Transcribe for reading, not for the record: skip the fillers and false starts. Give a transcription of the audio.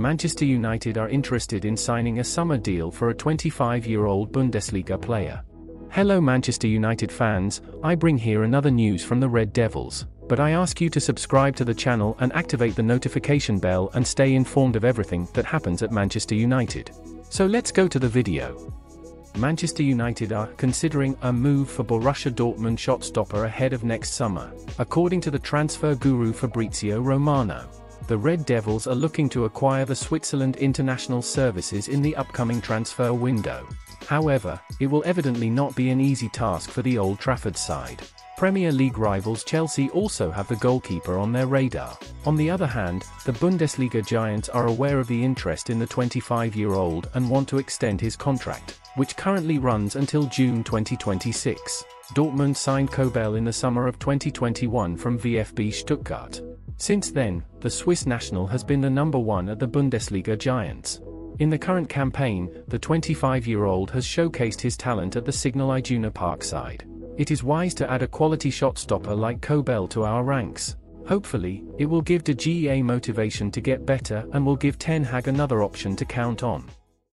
Manchester United are interested in signing a summer deal for a 25-year-old Bundesliga player. Hello Manchester United fans, I bring here another news from the Red Devils, but I ask you to subscribe to the channel and activate the notification bell and stay informed of everything that happens at Manchester United. So let's go to the video. Manchester United are considering a move for Borussia Dortmund shot-stopper ahead of next summer, according to the transfer guru Fabrizio Romano. The Red Devils are looking to acquire the Switzerland international services in the upcoming transfer window. However, it will evidently not be an easy task for the Old Trafford side. Premier League rivals Chelsea also have the goalkeeper on their radar. On the other hand, the Bundesliga giants are aware of the interest in the 25-year-old and want to extend his contract, which currently runs until June 2026. Dortmund signed Kobel in the summer of 2021 from VfB Stuttgart. Since then, the Swiss national has been the number one at the Bundesliga giants. In the current campaign, the 25-year-old has showcased his talent at the Signal Iduna Park side. It is wise to add a quality shot stopper like Kobel to our ranks. Hopefully, it will give De Gea motivation to get better and will give Ten Hag another option to count on.